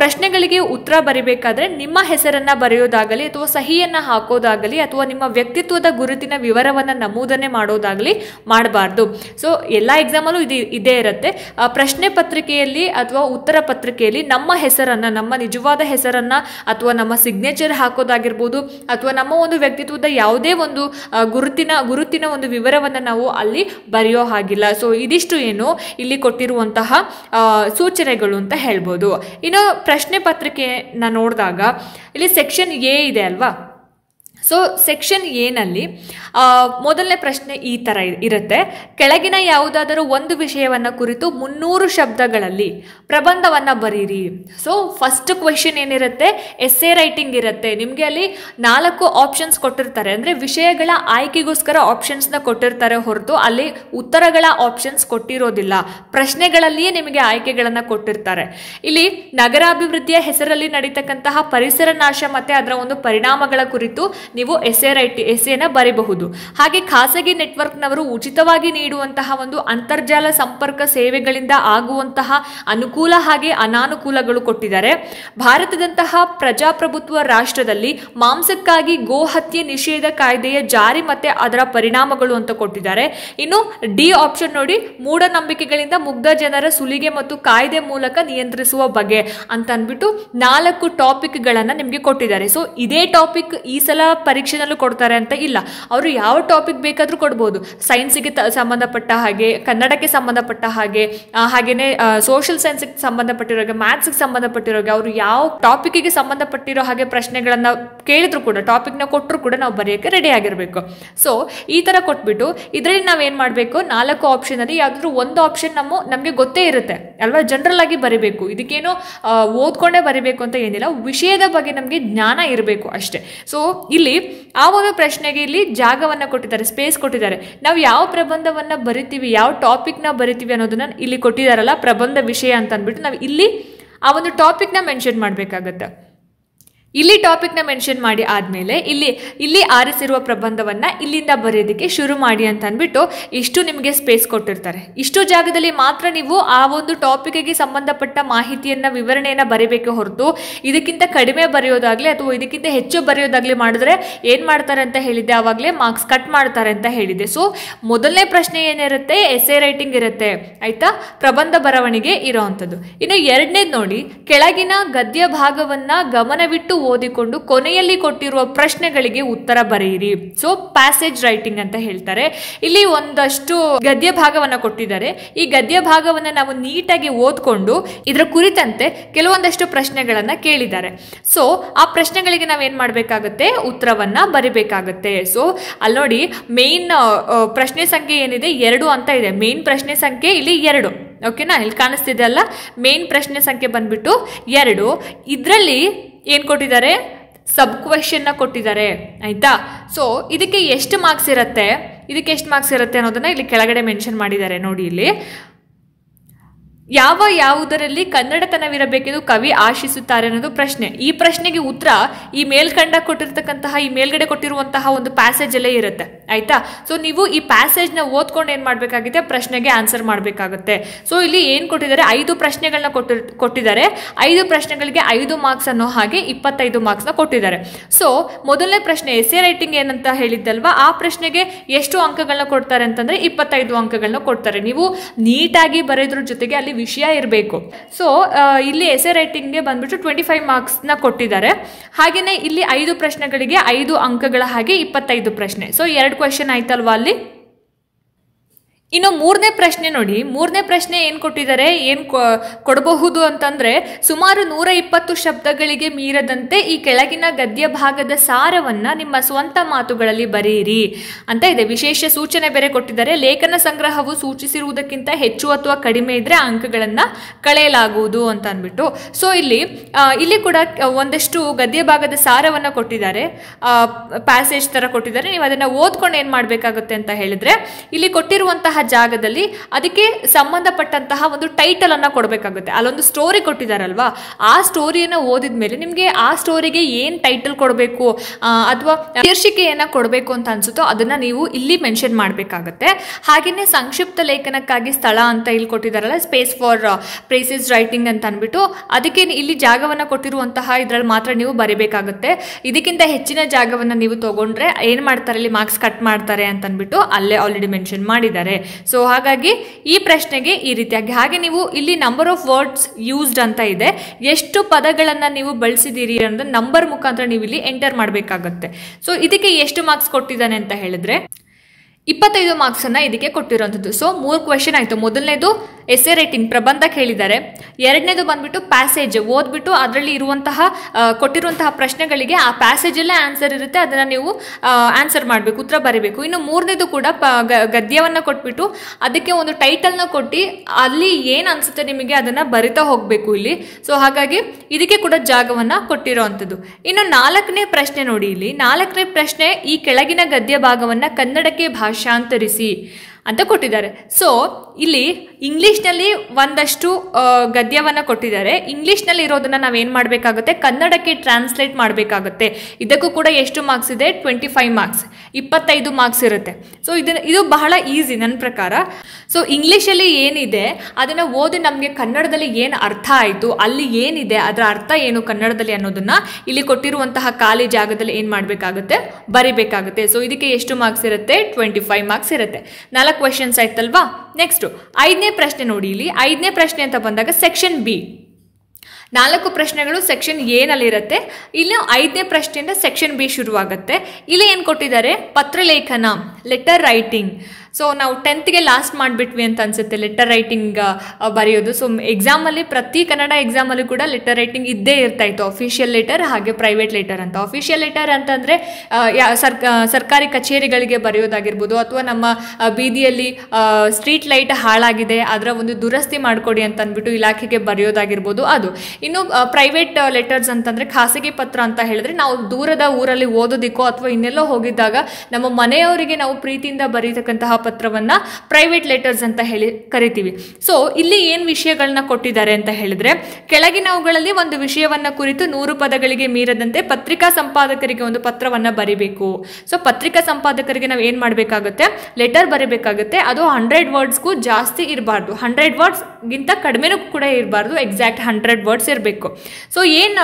ಪ್ರಶ್ನೆಗಳಿಗೆ ಉತ್ತರ ಬರೀಬೇಕಾದ್ರೆ ನಿಮ್ಮ ಹೆಸರನ್ನು ಬರೆಯೋದಾಗಲಿ ಅಥವಾ ಸಹಿಯನ್ನು ಹಾಕೋದಾಗಲಿ ಅಥವಾ ನಿಮ್ಮ ವ್ಯಕ್ತಿತ್ವದ ಗುರುತಿನ ವಿವರವನ್ನು ನಮೂದನೆ ಮಾಡೋದಾಗಲಿ ಮಾಡಬಾರ್ದು. ಸೊ ಎಲ್ಲ ಎಕ್ಸಾಮಲ್ಲೂ ಇದು ಇದೇ ಇರುತ್ತೆ. ಪ್ರಶ್ನೆ ಪತ್ರಿಕೆಯಲ್ಲಿ ಅಥವಾ ಉತ್ತರ ಪತ್ರಿಕೆಯಲ್ಲಿ ನಮ್ಮ ಹೆಸರನ್ನು, ನಮ್ಮ ನಿಜವಾದ ಹೆಸರನ್ನು ಅಥವಾ ನಮ್ಮ ಸಿಗ್ನೇಚರ್ ಹಾಕೋದಾಗಿರ್ಬೋದು ಅಥವಾ ನಮ್ಮ ಒಂದು ವ್ಯಕ್ತಿತ್ವದ ಯಾವುದೇ ಒಂದು ಗುರುತಿನ ಗುರುತಿನ ಒಂದು ವಿವರವನ್ನು ನಾವು ಅಲ್ಲಿ ಬರೆಯೋ ಹಾಗಿಲ್ಲ. ಸೊ ಇದಿಷ್ಟು ಏನು ಇಲ್ಲಿ ಕೊಟ್ಟಿರುವಂತಹ ಸೂಚನೆಗಳು ಅಂತ ಹೇಳ್ಬೋದು. ಇನ್ನು ಪ್ರಶ್ನೆ ಪತ್ರಿಕೆಯನ್ನು ನೋಡಿದಾಗ ಇಲ್ಲಿ ಸೆಕ್ಷನ್ ಎ ಇದೆ ಅಲ್ವಾ. ಸೊ ಸೆಕ್ಷನ್ ಏನಲ್ಲಿ ಮೊದಲನೇ ಪ್ರಶ್ನೆ ಈ ಥರ ಇರುತ್ತೆ. ಕೆಳಗಿನ ಯಾವುದಾದರೂ ಒಂದು ವಿಷಯವನ್ನು ಕುರಿತು ಮುನ್ನೂರು ಶಬ್ದಗಳಲ್ಲಿ ಪ್ರಬಂಧವನ್ನು ಬರೀರಿ. ಸೊ ಫಸ್ಟ್ ಕ್ವೆಶನ್ ಏನಿರುತ್ತೆ, ಎಸ್ಸೆ ರೈಟಿಂಗ್ ಇರುತ್ತೆ. ನಿಮಗೆ ಅಲ್ಲಿ ನಾಲ್ಕು ಆಪ್ಷನ್ಸ್ ಕೊಟ್ಟಿರ್ತಾರೆ. ಅಂದರೆ ವಿಷಯಗಳ ಆಯ್ಕೆಗೋಸ್ಕರ ಆಪ್ಷನ್ಸ್ನ ಕೊಟ್ಟಿರ್ತಾರೆ ಹೊರತು ಅಲ್ಲಿ ಉತ್ತರಗಳ ಆಪ್ಷನ್ಸ್ ಕೊಟ್ಟಿರೋದಿಲ್ಲ. ಪ್ರಶ್ನೆಗಳಲ್ಲಿಯೇ ನಿಮಗೆ ಆಯ್ಕೆಗಳನ್ನು ಕೊಟ್ಟಿರ್ತಾರೆ. ಇಲ್ಲಿ ನಗರಾಭಿವೃದ್ಧಿಯ ಹೆಸರಲ್ಲಿ ನಡೀತಕ್ಕಂತಹ ಪರಿಸರ ನಾಶ ಮತ್ತು ಅದರ ಒಂದು ಪರಿಣಾಮಗಳ ಕುರಿತು ನೀವು ಎಸ್ಸೆ ರೈಟಿ ಎಸ್ಸೆನ ಬರೀಬಹುದು. ಹಾಗೆ ಖಾಸಗಿ ನೆಟ್ವರ್ಕ್ನವರು ಉಚಿತವಾಗಿ ನೀಡುವಂತಹ ಒಂದು ಅಂತರ್ಜಾಲ ಸಂಪರ್ಕ ಸೇವೆಗಳಿಂದ ಆಗುವಂತಹ ಅನುಕೂಲ ಹಾಗೆ ಅನಾನುಕೂಲಗಳು ಕೊಟ್ಟಿದ್ದಾರೆ. ಭಾರತದಂತಹ ಪ್ರಜಾಪ್ರಭುತ್ವ ರಾಷ್ಟ್ರದಲ್ಲಿ ಮಾಂಸಕ್ಕಾಗಿ ಗೋ ಹತ್ಯೆ ನಿಷೇಧ ಕಾಯ್ದೆಯ ಜಾರಿ ಮತ್ತೆ ಅದರ ಪರಿಣಾಮಗಳು ಅಂತ ಕೊಟ್ಟಿದ್ದಾರೆ. ಇನ್ನು ಡಿ ಆಪ್ಷನ್ ನೋಡಿ, ಮೂಢನಂಬಿಕೆಗಳಿಂದ ಮುಗ್ಧ ಜನರ ಸುಲಿಗೆ ಮತ್ತು ಕಾಯ್ದೆ ಮೂಲಕ ನಿಯಂತ್ರಿಸುವ ಬಗೆ ಅಂತ ಅಂದ್ಬಿಟ್ಟು ನಾಲ್ಕು ಟಾಪಿಕ್ಗಳನ್ನು ನಿಮಗೆ ಕೊಟ್ಟಿದ್ದಾರೆ. ಸೊ ಇದೇ ಟಾಪಿಕ್ ಈ ಸಲ ಪರೀಕ್ಷೆನಲ್ಲೂ ಕೊಡ್ತಾರೆ ಅಂತ ಇಲ್ಲ. ಅವರು ಯಾವ ಟಾಪಿಕ್ ಬೇಕಾದರೂ ಕೊಡ್ಬೋದು. ಸೈನ್ಸಿಗೆ ಸಂಬಂಧಪಟ್ಟ ಹಾಗೆ, ಕನ್ನಡಕ್ಕೆ ಸಂಬಂಧಪಟ್ಟ ಹಾಗೆ, ಹಾಗೆಯೇ ಸೋಷಿಯಲ್ ಸೈನ್ಸ್ಗೆ ಸಂಬಂಧಪಟ್ಟಿರೋ ಹಾಗೆ, ಮ್ಯಾಥ್ಸ್ಗೆ ಸಂಬಂಧಪಟ್ಟಿರೋ ಹಾಗೆ, ಅವರು ಯಾವ ಟಾಪಿಕ್ಗೆ ಸಂಬಂಧಪಟ್ಟಿರೋ ಹಾಗೆ ಪ್ರಶ್ನೆಗಳನ್ನು ಕೇಳಿದ್ರು ಕೂಡ, ಟಾಪಿಕ್ನ ಕೊಟ್ಟರು ಕೂಡ ನಾವು ಬರೆಯೋಕ್ಕೆ ರೆಡಿ ಆಗಿರಬೇಕು. ಸೊ ಈ ಥರ ಕೊಟ್ಬಿಟ್ಟು ಇದರಲ್ಲಿ ನಾವೇನು ಮಾಡಬೇಕು, ನಾಲ್ಕು ಆಪ್ಷನಲ್ಲಿ ಯಾವುದಾದ್ರೂ ಒಂದು ಆಪ್ಷನ್ ನಮ್ಮ ನಮಗೆ ಗೊತ್ತೇ ಇರುತ್ತೆ ಅಲ್ವಾ, ಜನರಲ್ ಆಗಿ ಬರೀಬೇಕು. ಇದಕ್ಕೇನೋ ಓದ್ಕೊಂಡೇ ಬರೀಬೇಕು ಅಂತ ಏನಿಲ್ಲ, ವಿಷಯದ ಬಗ್ಗೆ ನಮಗೆ ಜ್ಞಾನ ಇರಬೇಕು ಅಷ್ಟೇ. ಸೊ ಇಲ್ಲಿ ಆ ಒಂದು ಪ್ರಶ್ನೆಗೆ ಇಲ್ಲಿ ಜಾಗವನ್ನು ಕೊಟ್ಟಿದ್ದಾರೆ, ಸ್ಪೇಸ್ ಕೊಟ್ಟಿದ್ದಾರೆ. ನಾವು ಯಾವ ಪ್ರಬಂಧವನ್ನು ಬರಿತೀವಿ, ಯಾವ ಟಾಪಿಕ್ನ ಬರಿತೀವಿ ಅನ್ನೋದನ್ನ ಇಲ್ಲಿ ಕೊಟ್ಟಿದ್ದಾರಲ್ಲ, ಪ್ರಬಂಧ ವಿಷಯ ಅಂತ ಅಂದ್ಬಿಟ್ಟು ನಾವು ಇಲ್ಲಿ ಆ ಒಂದು ಟಾಪಿಕ್ನ ಮೆನ್ಷನ್ ಮಾಡಬೇಕಾಗತ್ತೆ. ಇಲ್ಲಿ ಟಾಪಿಕ್ ನ ಮೆನ್ಷನ್ ಮಾಡಿ ಆದಮೇಲೆ ಇಲ್ಲಿ ಇಲ್ಲಿ ಆರಿಸಿರುವ ಪ್ರಬಂಧವನ್ನ ಇಲ್ಲಿಂದ ಬರೆಯೋದಕ್ಕೆ ಶುರು ಮಾಡಿ ಅಂತ ಅಂದ್ಬಿಟ್ಟು ಇಷ್ಟು ನಿಮಗೆ ಸ್ಪೇಸ್ ಕೊಟ್ಟಿರ್ತಾರೆ. ಇಷ್ಟು ಜಾಗದಲ್ಲಿ ಮಾತ್ರ ನೀವು ಆ ಒಂದು ಟಾಪಿಕ್ ಗೆ ಸಂಬಂಧಪಟ್ಟ ಮಾಹಿತಿಯನ್ನ ವಿವರಣೆಯನ್ನ ಬರೆಯಬೇಕು ಹೊರತು ಇದಕ್ಕಿಂತ ಕಡಿಮೆ ಬರೆಯೋದಾಗ್ಲಿ ಅಥವಾ ಇದಕ್ಕಿಂತ ಹೆಚ್ಚು ಬರೆಯೋದಾಗ್ಲಿ ಮಾಡಿದ್ರೆ ಏನು ಮಾಡ್ತಾರೆ ಅಂತ ಹೇಳಿದೆ ಆವಾಗಲೇ ಮಾರ್ಕ್ಸ್ ಕಟ್ ಮಾಡ್ತಾರೆ ಅಂತ ಹೇಳಿದೆ. ಸೋ ಮೊದಲನೇ ಪ್ರಶ್ನೆ ಏನಿರುತ್ತೆ ಎಸೆ ರೈಟಿಂಗ್ ಇರುತ್ತೆ ಆಯ್ತಾ, ಪ್ರಬಂಧ ಬರವಣಿಗೆ ಇರೋಂತದ್ದು. ಇನ್ನು ಎರಡನೇದು ನೋಡಿ, ಕೆಳಗಿನ ಗದ್ಯ ಭಾಗವನ್ನ ಗಮನವಿಟ್ಟು ಓದಿಕೊಂಡು ಕೊನೆಯಲ್ಲಿ ಕೊಟ್ಟಿರುವ ಪ್ರಶ್ನೆಗಳಿಗೆ ಉತ್ತರ ಬರೆಯಿರಿ. ಸೊ ಪ್ಯಾಸೇಜ್ ರೈಟಿಂಗ್ ಅಂತ ಹೇಳ್ತಾರೆ. ಇಲ್ಲಿ ಒಂದಷ್ಟು ಗದ್ಯ ಭಾಗವನ್ನ ಕೊಟ್ಟಿದ್ದಾರೆ. ಈ ಗದ್ಯ ಭಾಗವನ್ನ ನಾವು ನೀಟಾಗಿ ಓದ್ಕೊಂಡು ಇದರ ಕುರಿತಂತೆ ಕೆಲವೊಂದಷ್ಟು ಪ್ರಶ್ನೆಗಳನ್ನ ಕೇಳಿದ್ದಾರೆ. ಸೊ ಆ ಪ್ರಶ್ನೆಗಳಿಗೆ ನಾವೇನ್ ಮಾಡಬೇಕಾಗುತ್ತೆ, ಉತ್ತರವನ್ನ ಬರಿಬೇಕಾಗುತ್ತೆ. ಸೊ ಅಲ್ಲಿ ನೋಡಿ ಮೇನ್ ಪ್ರಶ್ನೆ ಸಂಖ್ಯೆ ಏನಿದೆ ಎರಡು ಅಂತ ಇದೆ. ಮೇನ್ ಪ್ರಶ್ನೆ ಸಂಖ್ಯೆ ಇಲ್ಲಿ ಎರಡು, ಓಕೆನಾ, ಇಲ್ಲಿ ಕಾಣಿಸ್ತಿದೆ ಅಲ್ಲ, ಮೇನ್ ಪ್ರಶ್ನೆ ಸಂಖ್ಯೆ ಬಂದ್ಬಿಟ್ಟು ಎರಡು. ಇದರಲ್ಲಿ ಏನು ಕೊಟ್ಟಿದ್ದಾರೆ, ಸಬ್ ಕ್ವೆಶನ್ನ ಕೊಟ್ಟಿದ್ದಾರೆ ಆಯಿತಾ. ಸೊ ಇದಕ್ಕೆ ಎಷ್ಟು ಮಾರ್ಕ್ಸ್ ಇರುತ್ತೆ, ಇದಕ್ಕೆ ಎಷ್ಟು ಮಾರ್ಕ್ಸ್ ಇರುತ್ತೆ ಅನ್ನೋದನ್ನ ಇಲ್ಲಿ ಕೆಳಗಡೆ ಮೆನ್ಷನ್ ಮಾಡಿದ್ದಾರೆ ನೋಡಿ. ಇಲ್ಲಿ ಯಾವ ಯಾವುದರಲ್ಲಿ ಕನ್ನಡತನವಿರಬೇಕೆಂದು ಕವಿ ಆಶಿಸುತ್ತಾರೆ ಅನ್ನೋದು ಪ್ರಶ್ನೆ. ಈ ಪ್ರಶ್ನೆಗೆ ಉತ್ತರ ಈ ಮೇಲ್ಕಂಡ ಕೊಟ್ಟಿರ್ತಕ್ಕಂತಹ ಈ ಮೇಲ್ಗಡೆ ಕೊಟ್ಟಿರುವಂತಹ ಒಂದು ಪ್ಯಾಸೇಜ್ ಅಲ್ಲೇ ಇರುತ್ತೆ ಆಯ್ತಾ. ಸೊ ನೀವು ಈ ಪ್ಯಾಸೇಜ್ನ ಓದ್ಕೊಂಡು ಏನು ಮಾಡಬೇಕಾಗಿದೆ, ಪ್ರಶ್ನೆಗೆ ಆನ್ಸರ್ ಮಾಡಬೇಕಾಗುತ್ತೆ. ಸೊ ಇಲ್ಲಿ ಏನು ಕೊಟ್ಟಿದ್ದಾರೆ, ಐದು ಪ್ರಶ್ನೆಗಳನ್ನ ಕೊಟ್ಟಿ ಕೊಟ್ಟಿದ್ದಾರೆ ಐದು ಪ್ರಶ್ನೆಗಳಿಗೆ ಐದು ಮಾರ್ಕ್ಸ್ ಅನ್ನೋ ಹಾಗೆ ಇಪ್ಪತ್ತೈದು ಮಾರ್ಕ್ಸ್ನ ಕೊಟ್ಟಿದ್ದಾರೆ. ಸೊ ಮೊದಲನೇ ಪ್ರಶ್ನೆ ಎಸೆ ರೈಟಿಂಗ್ ಏನಂತ ಹೇಳಿದ್ದಲ್ವಾ, ಆ ಪ್ರಶ್ನೆಗೆ ಎಷ್ಟು ಅಂಕಗಳನ್ನ ಕೊಡ್ತಾರೆ ಅಂತಂದ್ರೆ ಇಪ್ಪತ್ತೈದು ಅಂಕಗಳನ್ನ ಕೊಡ್ತಾರೆ. ನೀವು ನೀಟಾಗಿ ಬರೆಯೋದ್ರ ಜೊತೆಗೆ ಅಲ್ಲಿ ವಿಷಯ ಇರಬೇಕು. ಸೊ ಇಲ್ಲಿ ಎಸೆ ರೈಟಿಂಗ್ಗೆ ಬಂದ್ಬಿಟ್ಟು ಟ್ವೆಂಟಿ ಫೈವ್ ಮಾರ್ಕ್ಸ್ ನ ಕೊಟ್ಟಿದ್ದಾರೆ. ಹಾಗೇನೆ ಇಲ್ಲಿ ಐದು ಪ್ರಶ್ನೆಗಳಿಗೆ ಐದು ಅಂಕಗಳ ಹಾಗೆ ಇಪ್ಪತ್ತೈದು ಪ್ರಶ್ನೆ. ಸೊ ಎರಡು ಕ್ವೆಶನ್ ಆಯ್ತಲ್ವಾ ಅಲ್ಲಿ. ಇನ್ನು ಮೂರನೇ ಪ್ರಶ್ನೆ ನೋಡಿ, ಮೂರನೇ ಪ್ರಶ್ನೆ ಏನು ಕೊಟ್ಟಿದ್ದಾರೆ, ಏನು ಕೊಡಬಹುದು ಅಂತಂದರೆ ಸುಮಾರು ನೂರ ಇಪ್ಪತ್ತು ಶಬ್ದಗಳಿಗೆ ಮೀರದಂತೆ ಈ ಕೆಳಗಿನ ಗದ್ಯ ಭಾಗದ ಸಾರವನ್ನು ನಿಮ್ಮ ಸ್ವಂತ ಮಾತುಗಳಲ್ಲಿ ಬರೆಯಿರಿ ಅಂತ ಇದೆ. ವಿಶೇಷ ಸೂಚನೆ ಬೇರೆ ಕೊಟ್ಟಿದ್ದಾರೆ, ಲೇಖನ ಸಂಗ್ರಹವು ಸೂಚಿಸಿರುವುದಕ್ಕಿಂತ ಹೆಚ್ಚು ಅಥವಾ ಕಡಿಮೆ ಇದ್ದರೆ ಅಂಕಗಳನ್ನು ಕಳೆಯಲಾಗುವುದು ಅಂತ ಅಂದ್ಬಿಟ್ಟು. ಸೊ ಇಲ್ಲಿ ಇಲ್ಲಿ ಕೂಡ ಒಂದಷ್ಟು ಗದ್ಯ ಭಾಗದ ಸಾರವನ್ನು ಕೊಟ್ಟಿದ್ದಾರೆ, ಪ್ಯಾಸೇಜ್ ಥರ ಕೊಟ್ಟಿದ್ದಾರೆ. ನೀವು ಅದನ್ನು ಓದ್ಕೊಂಡು ಏನು ಮಾಡಬೇಕಾಗುತ್ತೆ ಅಂತ ಹೇಳಿದರೆ ಇಲ್ಲಿ ಕೊಟ್ಟಿರುವಂತಹ ಜಾಗದಲ್ಲಿ ಅದಕ್ಕೆ ಸಂಬಂಧಪಟ್ಟಂತಹ ಒಂದು ಟೈಟಲ್ ಅನ್ನ ಕೊಡಬೇಕಾಗುತ್ತೆ. ಅಲ್ಲೊಂದು ಸ್ಟೋರಿ ಕೊಟ್ಟಿದಾರಲ್ವಾ, ಆ ಸ್ಟೋರಿಯನ್ನು ಓದಿದ ಮೇಲೆ ನಿಮಗೆ ಆ ಸ್ಟೋರಿಗೆ ಏನ್ ಟೈಟಲ್ ಕೊಡಬೇಕು ಅಥವಾ ಶೀರ್ಷಿಕೆಯನ್ನ ಕೊಡಬೇಕು ಅಂತ ಅನ್ಸುತ್ತೋ ಅದನ್ನ ನೀವು ಇಲ್ಲಿ ಮೆನ್ಷನ್ ಮಾಡಬೇಕಾಗುತ್ತೆ. ಹಾಗೇನೆ ಸಂಕ್ಷಿಪ್ತ ಲೇಖನಕ್ಕಾಗಿ ಸ್ಥಳ ಅಂತ ಇಲ್ಲಿ ಕೊಟ್ಟಿದಾರಲ್ಲ, ಸ್ಪೇಸ್ ಫಾರ್ ಪ್ಲೇಸಸ್ ರೈಟಿಂಗ್ ಅಂತ ಅನ್ಬಿಟ್ಟು ಅದಕ್ಕೆ ಇಲ್ಲಿ ಜಾಗವನ್ನ ಕೊಟ್ಟಿರುವಂತಹ ಇದ್ರಲ್ಲಿ ಮಾತ್ರ ನೀವು ಬರೀಬೇಕಾಗುತ್ತೆ. ಇದಕ್ಕಿಂತ ಹೆಚ್ಚಿನ ಜಾಗವನ್ನ ನೀವು ತಗೊಂಡ್ರೆ ಏನ್ ಮಾಡ್ತಾರೆ, ಇಲ್ಲಿ ಮಾರ್ಕ್ಸ್ ಕಟ್ ಮಾಡ್ತಾರೆ ಅಂತ ಅನ್ಬಿಟ್ಟು ಅಲ್ಲೇ ಆಲ್ರೆಡಿ ಮೆನ್ಷನ್ ಮಾಡಿದ್ದಾರೆ. ಸೊ ಹಾಗಾಗಿ ಈ ಪ್ರಶ್ನೆಗೆ ಈ ರೀತಿಯಾಗಿ, ಹಾಗೆ ನೀವು ಇಲ್ಲಿ ನಂಬರ್ ಆಫ್ ವರ್ಡ್ಸ್ ಯೂಸ್ಡ್ ಅಂತ ಇದೆ, ಎಷ್ಟು ಪದಗಳನ್ನ ನೀವು ಬಳಸಿದಿರಿ ಅನ್ನೋದನ್ನ ನಂಬರ್ ಮುಖಾಂತರ ನೀವು ಇಲ್ಲಿ ಎಂಟರ್ ಮಾಡಬೇಕಾಗತ್ತೆ. ಸೊ ಇದಕ್ಕೆ ಎಷ್ಟು ಮಾರ್ಕ್ಸ್ ಕೊಟ್ಟಿದ್ದಾನೆ ಅಂತ ಹೇಳಿದ್ರೆ ಇಪ್ಪತ್ತೈದು ಮಾರ್ಕ್ಸ್ ಅನ್ನ ಇದಕ್ಕೆ ಕೊಟ್ಟಿರುವಂಥದ್ದು. ಸೊ ಮೂರು ಕ್ವೆಶನ್ ಆಯಿತು. ಮೊದಲನೇದು ಎಸೆ ರೈಟಿಂಗ್ ಪ್ರಬಂಧ ಕೇಳಿದ್ದಾರೆ, ಎರಡನೇದು ಬಂದ್ಬಿಟ್ಟು ಪ್ಯಾಸೇಜ್ ಓದ್ಬಿಟ್ಟು ಅದರಲ್ಲಿ ಇರುವಂತಹ ಕೊಟ್ಟಿರುವಂತಹ ಪ್ರಶ್ನೆಗಳಿಗೆ ಆ ಪ್ಯಾಸೇಜಲ್ಲೇ ಆನ್ಸರ್ ಇರುತ್ತೆ, ಅದನ್ನು ನೀವು ಆನ್ಸರ್ ಮಾಡಬೇಕು, ಉತ್ತರ ಬರೀಬೇಕು. ಇನ್ನು ಮೂರನೇದು ಕೂಡ ಪ ಗದ್ಯವನ್ನು ಕೊಟ್ಬಿಟ್ಟು ಅದಕ್ಕೆ ಒಂದು ಟೈಟಲ್ನ ಕೊಟ್ಟು ಅಲ್ಲಿ ಏನು ಅನಿಸುತ್ತೆ ನಿಮಗೆ ಅದನ್ನು ಬರಿತಾ ಹೋಗಬೇಕು ಇಲ್ಲಿ. ಸೊ ಹಾಗಾಗಿ ಇದಕ್ಕೆ ಕೂಡ ಜಾಗವನ್ನು ಕೊಟ್ಟಿರೋವಂಥದ್ದು. ಇನ್ನು ನಾಲ್ಕನೇ ಪ್ರಶ್ನೆ ನೋಡಿ, ಇಲ್ಲಿ ನಾಲ್ಕನೇ ಪ್ರಶ್ನೆ ಈ ಕೆಳಗಿನ ಗದ್ಯ ಭಾಗವನ್ನು ಕನ್ನಡಕ್ಕೆ ಭಾಷಾಂತರಿಸಿ ಅಂತ ಕೊಟ್ಟಿದ್ದಾರೆ. ಸೊ ಇಲ್ಲಿ ಇಂಗ್ಲೀಷ್ನಲ್ಲಿ ಒಂದಷ್ಟು ಗದ್ಯವನ್ನು ಕೊಟ್ಟಿದ್ದಾರೆ, ಇಂಗ್ಲೀಷ್ನಲ್ಲಿ ಇರೋದನ್ನ ನಾವೇನು ಮಾಡಬೇಕಾಗುತ್ತೆ, ಕನ್ನಡಕ್ಕೆ ಟ್ರಾನ್ಸ್ಲೇಟ್ ಮಾಡಬೇಕಾಗುತ್ತೆ. ಇದಕ್ಕೂ ಕೂಡ ಎಷ್ಟು ಮಾರ್ಕ್ಸ್ ಇದೆ, ಟ್ವೆಂಟಿ ಫೈವ್ ಮಾರ್ಕ್ಸ್ ಇಪ್ಪತ್ತೈದು ಮಾರ್ಕ್ಸ್ ಇರುತ್ತೆ. ಸೊ ಇದನ್ನು ಇದು ಬಹಳ ಈಸಿ ನನ್ನ ಪ್ರಕಾರ. ಸೊ ಇಂಗ್ಲೀಷಲ್ಲಿ ಏನಿದೆ ಅದನ್ನು ಓದಿ ನಮಗೆ ಕನ್ನಡದಲ್ಲಿ ಏನು ಅರ್ಥ ಆಯಿತು, ಅಲ್ಲಿ ಏನಿದೆ ಅದರ ಅರ್ಥ ಏನು ಕನ್ನಡದಲ್ಲಿ ಅನ್ನೋದನ್ನು ಇಲ್ಲಿ ಕೊಟ್ಟಿರುವಂತಹ ಖಾಲಿ ಜಾಗದಲ್ಲಿ ಏನು ಮಾಡಬೇಕಾಗುತ್ತೆ, ಬರಿಬೇಕಾಗುತ್ತೆ. ಸೊ ಇದಕ್ಕೆ ಎಷ್ಟು ಮಾರ್ಕ್ಸ್ ಇರುತ್ತೆ, ಟ್ವೆಂಟಿ ಫೈವ್ ಮಾರ್ಕ್ಸ್ ಇರುತ್ತೆ. ನಾಲ್ಕು ಕ್ವೆಶನ್ಸ್ ಆಯ್ತಲ್ವಾ. ನೆಕ್ಸ್ಟ್ ಐದನೇ ಪ್ರಶ್ನೆ ನೋಡಿ, ಇಲ್ಲಿ ಐದನೇ ಪ್ರಶ್ನೆ ಅಂತ ಬಂದಾಗ ಸೆಕ್ಷನ್ ಬಿ, ನಾಲ್ಕು ಪ್ರಶ್ನೆಗಳು ಸೆಕ್ಷನ್ ಏನಲ್ಲಿರುತ್ತೆ, ಇಲ್ಲಿ ಐದನೇ ಪ್ರಶ್ನೆಯಿಂದ ಸೆಕ್ಷನ್ ಬಿ ಶುರುವಾಗುತ್ತೆ. ಇಲ್ಲಿ ಏನು ಕೊಟ್ಟಿದ್ದಾರೆ, ಪತ್ರಲೇಖನ ಲೆಟರ್ ರೈಟಿಂಗ್. ಸೊ ನಾವು ಟೆಂತ್ಗೆ ಲಾಸ್ಟ್ ಮಾಡಿಬಿಟ್ವಿ ಅಂತ ಅನಿಸುತ್ತೆ ಲೆಟರ್ ರೈಟಿಂಗ್ ಬರೆಯೋದು. ಸೊ ಎಕ್ಸಾಮಲ್ಲಿ ಪ್ರತಿ ಕನ್ನಡ ಎಕ್ಸಾಮಲ್ಲಿ ಕೂಡ ಲೆಟರ್ ರೈಟಿಂಗ್ ಇದ್ದೇ ಇರ್ತಾಯಿತ್ತು, ಅಫಿಷಿಯಲ್ ಲೆಟರ್ ಹಾಗೆ ಪ್ರೈವೇಟ್ ಲೆಟರ್ ಅಂತ. ಅಫಿಷಿಯಲ್ ಲೆಟರ್ ಅಂತಂದರೆ ಸರ್ಕಾರಿ ಕಚೇರಿಗಳಿಗೆ ಬರೆಯೋದಾಗಿರ್ಬೋದು, ಅಥವಾ ನಮ್ಮ ಬೀದಿಯಲ್ಲಿ ಸ್ಟ್ರೀಟ್ ಲೈಟ್ ಹಾಳಾಗಿದೆ ಅದರ ಒಂದು ದುರಸ್ತಿ ಮಾಡಿಕೊಡಿ ಅಂತ ಅಂದ್ಬಿಟ್ಟು ಇಲಾಖೆಗೆ ಬರೆಯೋದಾಗಿರ್ಬೋದು ಅದು. ಇನ್ನು ಪ್ರೈವೇಟ್ ಲೆಟರ್ಸ್ ಅಂತಂದರೆ ಖಾಸಗಿ ಪತ್ರ ಅಂತ ಹೇಳಿದ್ರೆ ನಾವು ದೂರದ ಊರಲ್ಲಿ ಓದೋದಿಕ್ಕೋ ಅಥವಾ ಇನ್ನೆಲ್ಲೋ ಹೋಗಿದ್ದಾಗ ನಮ್ಮ ಮನೆಯವರಿಗೆ ನಾವು ಪ್ರೀತಿಯಿಂದ ಬರೀತಕ್ಕಂತಹ ಪತ್ರವನ್ನ ಪ್ರೈವೇಟ್ ಲೆಟರ್ಸ್ ಅಂತ ಹೇಳಿ ಕರೀತೀವಿ. ಸೋ ಇಲ್ಲಿ ಏನು ವಿಷಯಗಳನ್ನು ಕೊಟ್ಟಿದ್ದಾರೆ ಅಂತ ಹೇಳಿದ್ರೆ, ಕೆಳಗಿನವುಗಳಲ್ಲಿ ಒಂದು ವಿಷಯವನ್ನ ಕುರಿತು ನೂರು ಪದಗಳಿಗೆ ಮೀರದಂತೆ ಪತ್ರಿಕಾ ಸಂಪಾದಕರಿಗೆ ಒಂದು ಪತ್ರವನ್ನ ಬರಿಬೇಕು. ಸೋ ಪತ್ರಿಕಾ ಸಂಪಾದಕರಿಗೆ ನಾವು ಏನು ಮಾಡಬೇಕಾಗುತ್ತೆ, ಲೆಟರ್ ಬರಿಬೇಕಾಗುತ್ತೆ. ಅದು ಹಂಡ್ರೆಡ್ ವರ್ಡ್ಸ್ಗೂ ಜಾಸ್ತಿ ಇರಬಾರ್ದು, ಹಂಡ್ರೆಡ್ ವರ್ಡ್ಸ್ ಗಿಂತ ಕಡಿಮೆನೂ ಕೂಡ ಇರಬಾರ್ದು, ಎಕ್ಸಾಕ್ಟ್ ಹಂಡ್ರೆಡ್ ವರ್ಡ್ಸ್ ಇರಬೇಕು. ಸೊ ಏನು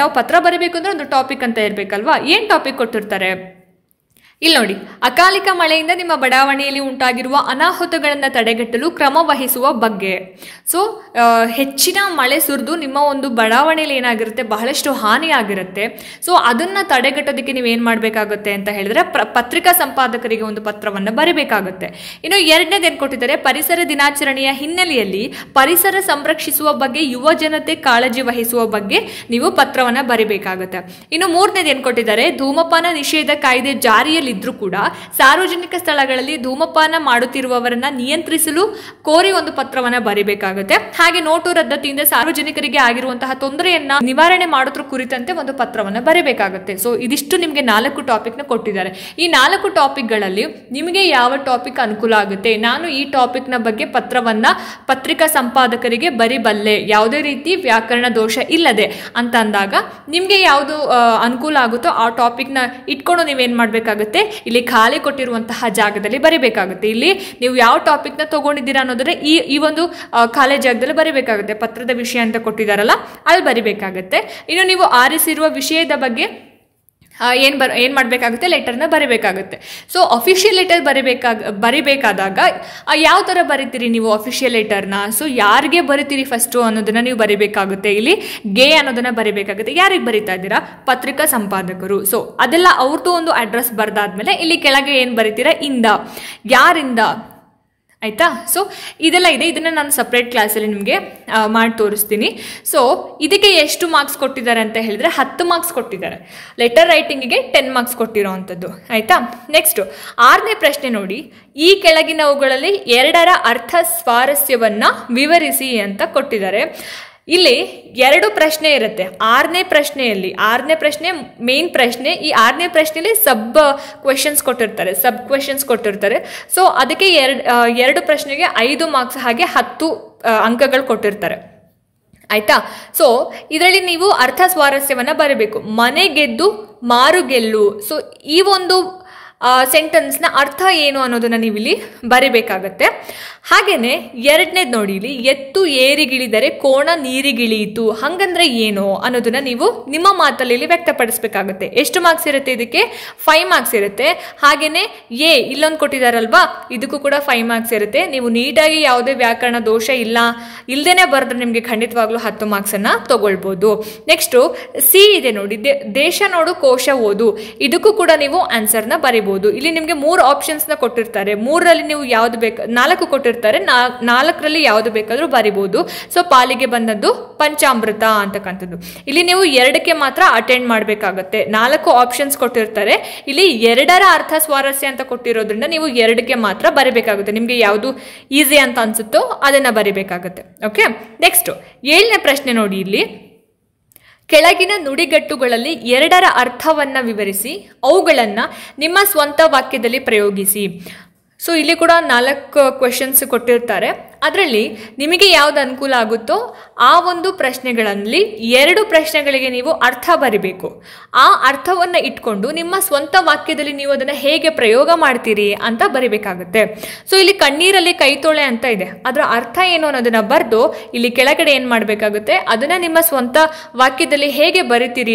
ನಾವು ಪತ್ರ ಬರೀಬೇಕು ಅಂದ್ರೆ ಒಂದು ಟಾಪಿಕ್ ಅಂತ ಇರಬೇಕಲ್ವಾ, ಏನು ಟಾಪಿಕ್ ಕೊಟ್ಟಿರ್ತಾರೆ ಇಲ್ಲಿ ನೋಡಿ. ಅಕಾಲಿಕ ಮಳೆಯಿಂದ ನಿಮ್ಮ ಬಡಾವಣೆಯಲ್ಲಿ ಉಂಟಾಗಿರುವ ಅನಾಹುತಗಳನ್ನು ತಡೆಗಟ್ಟಲು ಕ್ರಮ ವಹಿಸುವ ಬಗ್ಗೆ. ಸೊ ಹೆಚ್ಚಿನ ಮಳೆ ಸುರಿದು ನಿಮ್ಮ ಒಂದು ಬಡಾವಣೆಯಲ್ಲಿ ಏನಾಗಿರುತ್ತೆ, ಬಹಳಷ್ಟು ಹಾನಿಯಾಗಿರುತ್ತೆ. ಸೊ ಅದನ್ನು ತಡೆಗಟ್ಟೋದಕ್ಕೆ ನೀವೇನು ಮಾಡಬೇಕಾಗುತ್ತೆ ಅಂತ ಹೇಳಿದ್ರೆ, ಪತ್ರಿಕಾ ಸಂಪಾದಕರಿಗೆ ಒಂದು ಪತ್ರವನ್ನು ಬರೀಬೇಕಾಗುತ್ತೆ. ಇನ್ನು ಎರಡನೇದೇನು ಕೊಟ್ಟಿದ್ದಾರೆ, ಪರಿಸರ ದಿನಾಚರಣೆಯ ಹಿನ್ನೆಲೆಯಲ್ಲಿ ಪರಿಸರ ಸಂರಕ್ಷಿಸುವ ಬಗ್ಗೆ ಯುವ ಜನತೆ ಕಾಳಜಿ ವಹಿಸುವ ಬಗ್ಗೆ ನೀವು ಪತ್ರವನ್ನು ಬರೀಬೇಕಾಗುತ್ತೆ. ಇನ್ನು ಮೂರನೇದೇನು ಕೊಟ್ಟಿದ್ದಾರೆ, ಧೂಮಪಾನ ನಿಷೇಧ ಕಾಯ್ದೆ ಜಾರಿಯಲ್ಲಿ ಇದ್ರೂ ಕೂಡ ಸಾರ್ವಜನಿಕ ಸ್ಥಳಗಳಲ್ಲಿ ಧೂಮಪಾನ ಮಾಡುತ್ತಿರುವವರನ್ನ ನಿಯಂತ್ರಿಸಲು ಕೋರಿ ಒಂದು ಪತ್ರವನ್ನ ಬರೀಬೇಕಾಗುತ್ತೆ. ಹಾಗೆ ನೋಟು ರದ್ದತಿಯಿಂದ ಸಾರ್ವಜನಿಕರಿಗೆ ಆಗಿರುವಂತಹ ತೊಂದರೆಯನ್ನ ನಿವಾರಣೆ ಮಾಡೋದ್ರ ಕುರಿತಂತೆ ಒಂದು ಪತ್ರವನ್ನ ಬರೀಬೇಕಾಗುತ್ತೆ. ಸೊ ಇದಿಷ್ಟು ನಿಮಗೆ ನಾಲ್ಕು ಟಾಪಿಕ್ ನ ಕೊಟ್ಟಿದ್ದಾರೆ. ಈ ನಾಲ್ಕು ಟಾಪಿಕ್ ಗಳಲ್ಲಿ ನಿಮಗೆ ಯಾವ ಟಾಪಿಕ್ ಅನುಕೂಲ ಆಗುತ್ತೆ, ನಾನು ಈ ಟಾಪಿಕ್ ನ ಬಗ್ಗೆ ಪತ್ರವನ್ನ ಪತ್ರಿಕಾ ಸಂಪಾದಕರಿಗೆ ಬರಿಬಲ್ಲೆ, ಯಾವುದೇ ರೀತಿ ವ್ಯಾಕರಣ ದೋಷ ಇಲ್ಲದೆ ಅಂತ ಅಂದಾಗ ನಿಮ್ಗೆ ಯಾವುದು ಅನುಕೂಲ ಆಗುತ್ತೋ ಆ ಟಾಪಿಕ್ ನ ಇಟ್ಕೊಂಡು ನೀವೇನ್ ಮಾಡ್ಬೇಕಾಗುತ್ತೆ, ಇಲ್ಲಿ ಖಾಲಿ ಕೊಟ್ಟಿರುವಂತಹ ಜಾಗದಲ್ಲಿ ಬರೀಬೇಕಾಗುತ್ತೆ. ಇಲ್ಲಿ ನೀವು ಯಾವ ಟಾಪಿಕ್ ನ ತಗೊಂಡಿದ್ದೀರಾ ಅನ್ನೋದ್ರೆ ಈ ಈ ಒಂದು ಖಾಲಿ ಜಾಗದಲ್ಲಿ ಬರೀಬೇಕಾಗುತ್ತೆ. ಪತ್ರದ ವಿಷಯ ಅಂತ ಕೊಟ್ಟಿದಾರಲ್ಲ ಅಲ್ಲಿ ಬರೀಬೇಕಾಗುತ್ತೆ. ಇನ್ನು ನೀವು ಆರಿಸಿರುವ ವಿಷಯದ ಬಗ್ಗೆ ಏನು ಬರ್ ಏನು ಮಾಡಬೇಕಾಗುತ್ತೆ, ಲೆಟರ್ನ ಬರೀಬೇಕಾಗುತ್ತೆ. ಸೊ ಅಫಿಷಿಯಲ್ ಲೆಟರ್ ಬರೀಬೇಕಾಗ ಬರೀಬೇಕಾದಾಗ ಯಾವ ಥರ ಬರಿತೀರಿ ನೀವು ಅಫಿಷಿಯಲ್ ಲೆಟರ್ನ, ಸೊ ಯಾರಿಗೆ ಬರಿತೀರಿ ಫಸ್ಟು ಅನ್ನೋದನ್ನು ನೀವು ಬರೀಬೇಕಾಗುತ್ತೆ. ಇಲ್ಲಿ ಗೇ ಅನ್ನೋದನ್ನು ಬರೀಬೇಕಾಗುತ್ತೆ. ಯಾರಿಗೆ ಬರಿತಾ ಇದ್ದೀರಾ, ಪತ್ರಿಕಾ ಸಂಪಾದಕರು. ಸೊ ಅದೆಲ್ಲ ಅವ್ರದ್ದು ಒಂದು ಅಡ್ರೆಸ್ ಬರೆದಾದ್ಮೇಲೆ ಇಲ್ಲಿ ಕೆಳಗೆ ಏನು ಬರಿತೀರಾ, ಇಂದ, ಯಾರಿಂದ, ಆಯಿತಾ. ಸೊ ಇದೆಲ್ಲ ಇದೆ, ಇದನ್ನು ನಾನು ಸಪ್ರೇಟ್ ಕ್ಲಾಸಲ್ಲಿ ನಿಮಗೆ ಮಾಡಿ ತೋರಿಸ್ತೀನಿ. ಸೊ ಇದಕ್ಕೆ ಎಷ್ಟು ಮಾರ್ಕ್ಸ್ ಕೊಟ್ಟಿದ್ದಾರೆ ಅಂತ ಹೇಳಿದ್ರೆ ಹತ್ತು ಮಾರ್ಕ್ಸ್ ಕೊಟ್ಟಿದ್ದಾರೆ. ಲೆಟರ್ ರೈಟಿಂಗಿಗೆ ಟೆನ್ ಮಾರ್ಕ್ಸ್ ಕೊಟ್ಟಿರೋ ಅಂಥದ್ದು, ಆಯಿತಾ. ನೆಕ್ಸ್ಟು ಆರನೇ ಪ್ರಶ್ನೆ ನೋಡಿ, ಈ ಕೆಳಗಿನವುಗಳಲ್ಲಿ ಎರಡರ ಅರ್ಥ ಸ್ವಾರಸ್ಯವನ್ನು ವಿವರಿಸಿ ಅಂತ ಕೊಟ್ಟಿದ್ದಾರೆ. ಇಲ್ಲಿ ಎರಡು ಪ್ರಶ್ನೆ ಇರುತ್ತೆ. ಆರನೇ ಪ್ರಶ್ನೆಯಲ್ಲಿ ಆರನೇ ಪ್ರಶ್ನೆ ಮೇನ್ ಪ್ರಶ್ನೆ. ಈ ಆರನೇ ಪ್ರಶ್ನೆಯಲ್ಲಿ ಸಬ್ ಕ್ವೆಶನ್ಸ್ ಕೊಟ್ಟಿರ್ತಾರೆ ಸಬ್ ಕ್ವೆಶನ್ಸ್ ಕೊಟ್ಟಿರ್ತಾರೆ ಸೊ ಅದಕ್ಕೆ ಎರಡು ಎರಡು ಪ್ರಶ್ನೆಗೆ ಐದು ಮಾರ್ಕ್ಸ್, ಹಾಗೆ ಹತ್ತು ಅಂಕಗಳು ಕೊಟ್ಟಿರ್ತಾರೆ, ಆಯಿತಾ. ಸೊ ಇದರಲ್ಲಿ ನೀವು ಅರ್ಥ ಸ್ವಾರಸ್ಯವನ್ನು ಬರೀಬೇಕು. ಮನೆ ಗೆದ್ದು ಮಾರು ಗೆಲ್ಲು, ಸೊ ಈ ಒಂದು ಸೆಂಟೆನ್ಸ್ನ ಅರ್ಥ ಏನು ಅನ್ನೋದನ್ನು ನೀವಿಲ್ಲಿ ಬರೀಬೇಕಾಗತ್ತೆ. ಹಾಗೆಯೇ ಎರಡನೇದು ನೋಡಿ, ಇಲ್ಲಿ ಎತ್ತು ಏರಿಗಿಳಿದರೆ ಕೋಣ ನೀರಿಗಿಳಿಯಿತು, ಹಾಗಂದ್ರೆ ಏನು ಅನ್ನೋದನ್ನು ನೀವು ನಿಮ್ಮ ಮಾತಲ್ಲಿ ಇಲ್ಲಿ ವ್ಯಕ್ತಪಡಿಸಬೇಕಾಗತ್ತೆ. ಎಷ್ಟು ಮಾರ್ಕ್ಸ್ ಇರುತ್ತೆ ಇದಕ್ಕೆ? ಫೈವ್ ಮಾರ್ಕ್ಸ್ ಇರುತ್ತೆ. ಹಾಗೆಯೇ ಎ ಇಲ್ಲೊಂದು ಕೊಟ್ಟಿದ್ದಾರಲ್ವಾ, ಇದಕ್ಕೂ ಕೂಡ ಫೈವ್ ಮಾರ್ಕ್ಸ್ ಇರುತ್ತೆ. ನೀವು ನೀಟಾಗಿ ಯಾವುದೇ ವ್ಯಾಕರಣ ದೋಷ ಇಲ್ಲ ಇಲ್ಲದೇ ಬರೆದ್ರೆ ನಿಮಗೆ ಖಂಡಿತವಾಗ್ಲೂ ಹತ್ತು ಮಾರ್ಕ್ಸನ್ನು ತೊಗೊಳ್ಬೋದು. ನೆಕ್ಸ್ಟು ಸಿ ಇದೆ ನೋಡಿ, ದೇಶ ನೋಡು ಕೋಶ ಓದು, ಇದಕ್ಕೂ ಕೂಡ ನೀವು ಆನ್ಸರ್ನ ಬರೀಬೋದು. ಇಲ್ಲಿ ನಿಮಗೆ ಮೂರು ಆಪ್ಷನ್ಸ್ ನ ಕೊಟ್ಟಿರ್ತಾರೆ. ಮೂರರಲ್ಲಿ ನೀವು ಯಾವ್ದು ಬೇಕು, ನಾಲ್ಕು ಕೊಟ್ಟಿರ್ತಾರೆ, ನಾಲ್ಕರಲ್ಲಿ ಯಾವ್ದು ಬೇಕಾದ್ರೂ ಬರಿಬಹುದು. ಸೊ ಪಾಲಿಗೆ ಬಂದದ್ದು ಪಂಚಾಮೃತ ಅಂತಕ್ಕಂಥದ್ದು. ಇಲ್ಲಿ ನೀವು ಎರಡಕ್ಕೆ ಮಾತ್ರ ಅಟೆಂಡ್ ಮಾಡಬೇಕಾಗತ್ತೆ. ನಾಲ್ಕು ಆಪ್ಷನ್ಸ್ ಕೊಟ್ಟಿರ್ತಾರೆ, ಇಲ್ಲಿ ಎರಡರ ಅರ್ಥ ಸ್ವಾರಸ್ಯ ಅಂತ ಕೊಟ್ಟಿರೋದ್ರಿಂದ ನೀವು ಎರಡಕ್ಕೆ ಮಾತ್ರ ಬರಿಬೇಕಾಗುತ್ತೆ. ನಿಮಗೆ ಯಾವುದು ಈಸಿ ಅಂತ ಅನ್ಸುತ್ತೋ ಅದನ್ನ ಬರಿಬೇಕಾಗತ್ತೆ, ಓಕೆ. ನೆಕ್ಸ್ಟ್ ಏಳನೇ ಪ್ರಶ್ನೆ ನೋಡಿ, ಇಲ್ಲಿ ಕೆಳಗಿನ ನುಡಿಗಟ್ಟುಗಳಲ್ಲಿ ಎರಡರ ಅರ್ಥವನ್ನು ವಿವರಿಸಿ, ಅವುಗಳನ್ನು ನಿಮ್ಮ ಸ್ವಂತ ವಾಕ್ಯದಲ್ಲಿ ಪ್ರಯೋಗಿಸಿ. ಸೊ ಇಲ್ಲಿ ಕೂಡ ನಾಲ್ಕು ಕ್ವೆಶನ್ಸ್ ಕೊಟ್ಟಿರ್ತಾರೆ. ಅದರಲ್ಲಿ ನಿಮಗೆ ಯಾವ್ದು ಅನುಕೂಲ ಆಗುತ್ತೋ ಆ ಒಂದು ಪ್ರಶ್ನೆಗಳಲ್ಲಿ ಎರಡು ಪ್ರಶ್ನೆಗಳಿಗೆ ನೀವು ಅರ್ಥ ಬರಿಬೇಕು. ಆ ಅರ್ಥವನ್ನು ಇಟ್ಕೊಂಡು ನಿಮ್ಮ ಸ್ವಂತ ವಾಕ್ಯದಲ್ಲಿ ನೀವು ಅದನ್ನು ಹೇಗೆ ಪ್ರಯೋಗ ಮಾಡ್ತೀರಿ ಅಂತ ಬರಿಬೇಕಾಗುತ್ತೆ. ಸೊ ಇಲ್ಲಿ ಕಣ್ಣೀರಲ್ಲಿ ಕೈತೋಳೆ ಅಂತ ಇದೆ, ಅದರ ಅರ್ಥ ಏನು ಅನ್ನೋದನ್ನು ಬರೆದು ಇಲ್ಲಿ ಕೆಳಗಡೆ ಏನು ಮಾಡಬೇಕಾಗುತ್ತೆ, ಅದನ್ನು ನಿಮ್ಮ ಸ್ವಂತ ವಾಕ್ಯದಲ್ಲಿ ಹೇಗೆ ಬರಿತೀರಿ,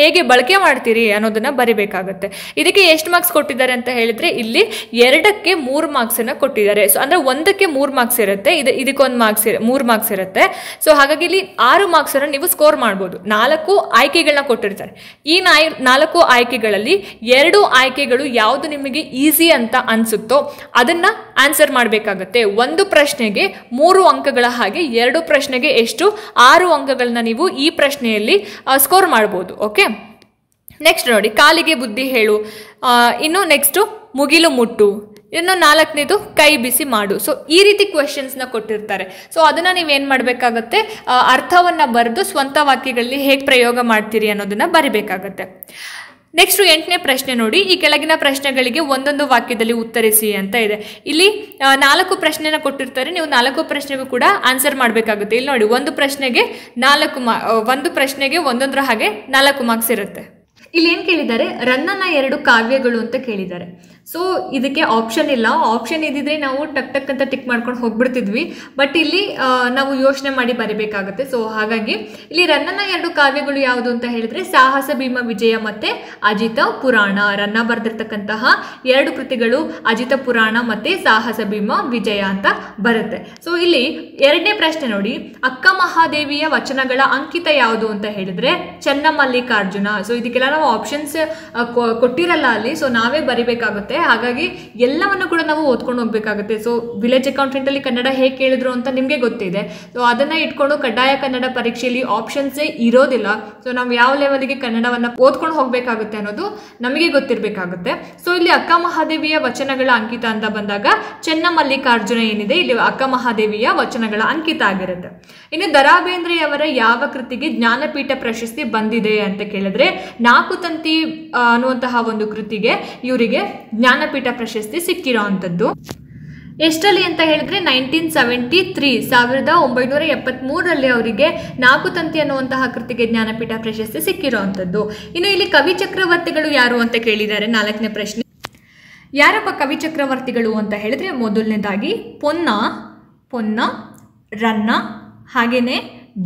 ಹೇಗೆ ಬಳಕೆ ಮಾಡ್ತೀರಿ ಅನ್ನೋದನ್ನು ಬರಿಬೇಕಾಗುತ್ತೆ. ಇದಕ್ಕೆ ಎಷ್ಟು ಮಾರ್ಕ್ಸ್ ಕೊಟ್ಟಿದ್ದಾರೆ ಅಂತ ಹೇಳಿದ್ರೆ ಇಲ್ಲಿ ಎರಡಕ್ಕೆ ಮೂರು ಮಾರ್ಕ್ಸನ್ನು ಕೊಟ್ಟಿದ್ದಾರೆ. ಸೊ ಅಂದರೆ ಒಂದಕ್ಕೆ ಮೂರು ಮಾರ್ಕ್ಸ್ ಇರುತ್ತೆ, ಇದು ಇದಕ್ಕೊಂದು ಮಾರ್ಕ್ಸ್ ಮೂರು ಮಾರ್ಕ್ಸ್ ಇರುತ್ತೆ. ಸೊ ಹಾಗಾಗಿ ಇಲ್ಲಿ ಆರು ಮಾರ್ಕ್ಸನ್ನು ನೀವು ಸ್ಕೋರ್ ಮಾಡ್ಬೋದು. ನಾಲ್ಕು ಆಯ್ಕೆಗಳನ್ನ ಕೊಟ್ಟಿರ್ತಾರೆ. ಈ ನಾಯ್ ನಾಲ್ಕು ಆಯ್ಕೆಗಳಲ್ಲಿ ಎರಡು ಆಯ್ಕೆಗಳು ಯಾವುದು ನಿಮಗೆ ಈಸಿ ಅಂತ ಅನಿಸುತ್ತೋ ಅದನ್ನು ಆನ್ಸರ್ ಮಾಡಬೇಕಾಗತ್ತೆ. ಒಂದು ಪ್ರಶ್ನೆಗೆ ಮೂರು ಅಂಕಗಳ ಹಾಗೆ ಎರಡು ಪ್ರಶ್ನೆಗೆ ಎಷ್ಟು, ಆರು ಅಂಕಗಳನ್ನ ನೀವು ಈ ಪ್ರಶ್ನೆಯಲ್ಲಿ ಸ್ಕೋರ್ ಮಾಡ್ಬೋದು, ಓಕೆ. ನೆಕ್ಸ್ಟ್ ನೋಡಿ, ಕಾಲಿಗೆ ಬುದ್ಧಿ ಹೇಳು, ಇನ್ನು ನೆಕ್ಸ್ಟು ಮುಗಿಲು ಮುಟ್ಟು, ಇನ್ನು ನಾಲ್ಕನೇದು ಕೈ ಬಿಸಿ ಮಾಡು. ಸೊ ಈ ರೀತಿ ಕ್ವೆಶನ್ಸ್ನ ಕೊಟ್ಟಿರ್ತಾರೆ. ಸೊ ಅದನ್ನು ನೀವೇನು ಮಾಡಬೇಕಾಗತ್ತೆ, ಅರ್ಥವನ್ನು ಬರೆದು ಸ್ವಂತ ವಾಕ್ಯಗಳಲ್ಲಿ ಹೇಗೆ ಪ್ರಯೋಗ ಮಾಡ್ತೀರಿ ಅನ್ನೋದನ್ನು ಬರಿಬೇಕಾಗತ್ತೆ. ನೆಕ್ಸ್ಟ್ ಎಂಟನೇ ಪ್ರಶ್ನೆ ನೋಡಿ ಈ ಕೆಳಗಿನ ಪ್ರಶ್ನೆಗಳಿಗೆ ಒಂದೊಂದು ವಾಕ್ಯದಲ್ಲಿ ಉತ್ತರಿಸಿ ಅಂತ ಇದೆ ಇಲ್ಲಿ ನಾಲ್ಕು ಪ್ರಶ್ನೆನ ಕೊಟ್ಟಿರ್ತಾರೆ ನೀವು ನಾಲ್ಕು ಪ್ರಶ್ನೆಗೂ ಕೂಡ ಆನ್ಸರ್ ಮಾಡಬೇಕಾಗುತ್ತೆ ಇಲ್ಲಿ ನೋಡಿ ಒಂದು ಪ್ರಶ್ನೆಗೆ ನಾಲ್ಕು ಒಂದು ಪ್ರಶ್ನೆಗೆ ಒಂದೊಂದರ ಹಾಗೆ ನಾಲ್ಕು ಮಾರ್ಕ್ಸ್ ಇರುತ್ತೆ ಇಲ್ಲಿ ಏನು ಕೇಳಿದ್ದಾರೆ ರನ್ನನ ಎರಡು ಕಾವ್ಯಗಳು ಅಂತ ಕೇಳಿದ್ದಾರೆ सो ಇದಕ್ಕೆ ಆಪ್ಷನ್ ಇಲ್ಲ ಆಪ್ಷನ್ ಇದ್ದಿದ್ರೆ ನಾವು ಟಕ್ ಟಕ್ ಅಂತ ಟಿಕ್ ಮಾಡ್ಕೊಂಡು ಹೋಗ್ಬಿಡ್ತಿದ್ವಿ ಬಟ್ ಇಲ್ಲಿ ನಾವು ಯೋಚನೆ ಮಾಡಿ ಬರಿಬೇಕಾಗುತ್ತೆ ಸೋ ಹಾಗಾಗಿ ಇಲ್ಲಿ ರನ್ನನ ಎರಡು ಕಾವ್ಯಗಳು ಯಾವುದು ಅಂತ ಹೇಳಿದ್ರೆ ಸಾಹಸ ಭೀಮ ವಿಜಯ ಮತ್ತೆ ಅಜಿತ ಪುರಾಣ ರನ್ನ ಬರೆದಿರತಕ್ಕಂತಹ ಎರಡು ಕೃತಿಗಳು ಅಜಿತ ಪುರಾಣ ಮತ್ತೆ ಸಾಹಸ ಭೀಮ ವಿಜಯ ಅಂತ ಬರುತ್ತೆ ಸೋ ಇಲ್ಲಿ ಎರಡನೇ ಪ್ರಶ್ನೆ ನೋಡಿ ಅಕ್ಕ ಮಹಾದೇವಿಯ ವಚನಗಳ ಅಂಕಿತ ಯಾವುದು ಅಂತ ಹೇಳಿದ್ರೆ ಚನ್ನಮಲ್ಲಿಕಾರ್ಜುನ ಸೋ ಇದಕ್ಕೆಲ್ಲ ನಾವು ಆಪ್ಷನ್ಸ್ ಕೊಟ್ಟಿರಲ್ಲ ಅಲ್ಲಿ ಸೋ ನಾವೇ ಬರಿಬೇಕಾಗುತ್ತೆ ಹಾಗಾಗಿ ಎಲ್ಲವನ್ನೂ ಕೂಡ ನಾವು ಓದ್ಕೊಂಡು ಹೋಗಬೇಕಾಗುತ್ತೆ ಸೋ ವಿಲೇಜ್ ಅಕೌಂಟೆಂಟ್ ಅಲ್ಲಿ ಕನ್ನಡ ಹೇಗೆ ಕೇಳಿದ್ರು ಅಂತ ನಿಮಗೆ ಗೊತ್ತಿದೆ ಸೋ ಅದನ್ನ ಇಟ್ಕೊಂಡು ಕಡ್ಡಾಯ ಕನ್ನಡ ಪರೀಕ್ಷೆಯಲ್ಲಿ ಆಪ್ಷನ್ಸ್ ಇರೋದಿಲ್ಲ ಸೋ ನಾವು ಯಾವ ಲೆವೆಲ್ ಗೆ ಕನ್ನಡವನ್ನ ಓದ್ಕೊಂಡು ಹೋಗಬೇಕಾಗುತ್ತೆ ಅನ್ನೋದು ನಮಗೆ ಗೊತ್ತಿರಬೇಕಾಗುತ್ತೆ ಸೋ ಇಲ್ಲಿ ಅಕ್ಕ ಮಹಾದೇವಿಯ ವಚನಗಳ ಅಂಕಿತ ಅಂತ ಬಂದಾಗ ಚನ್ನಮಲ್ಲಿಕಾರ್ಜುನ ಏನಿದೆ ಇಲ್ಲಿ ಅಕ್ಕ ಮಹಾದೇವಿಯ ವಚನಗಳ ಅಂಕಿತ ಆಗಿರುತ್ತೆ ಇನ್ನು ದರಾ ಬೇಂದ್ರೆಯವರ ಯಾವ ಕೃತಿಗೆ ಜ್ಞಾನಪೀಠ ಪ್ರಶಸ್ತಿ ಬಂದಿದೆ ಅಂತ ಕೇಳಿದ್ರೆ ನಾಲ್ಕು ತಂತಿ ಅನ್ನುವಂತಹ ಒಂದು ಕೃತಿಗೆ ಇವರಿಗೆ ज्ञानपीठ प्रशस्ति सिक्किरोंतद्दु ಎಷ್ಟರಲ್ಲಿ ಅಂತ ಹೇಳಿದ್ರೆ ಹತ್ತೊಂಬತ್ತು ಸೆವೆಂಟಿ ತ್ರೀ ಸಾವಿರದ ಒಂಬೈನೂರ ಎಪ್ಪತ್ತಮೂರು ರಲ್ಲಿ ಅವರಿಗೆ ನಾಲ್ಕು ತಂತಿ ಅನ್ನುವಂತಹ ಕೃತಿಗೆ ಜ್ಞಾನಪೀಠ ಪ್ರಶಸ್ತಿ ಸಿಕ್ಕಿರೋಂತದ್ದು ಇನ್ನು ಇಲ್ಲಿ ಕವಿ ಚಕ್ರವರ್ತಿಗಳು ಯಾರು ಅಂತ ಕೇಳಿದ್ದಾರೆ ನಾಲ್ಕನೇ ಪ್ರಶ್ನೆ ಯಾರಪ್ಪ ಕವಿ ಚಕ್ರವರ್ತಿಗಳು ಅಂತ ಹೇಳಿದ್ರೆ ಮೊದಲನೇದಾಗಿ ಪೊನ್ನ ಪೊನ್ನ ರನ್ನ ಹಾಗೇನೇ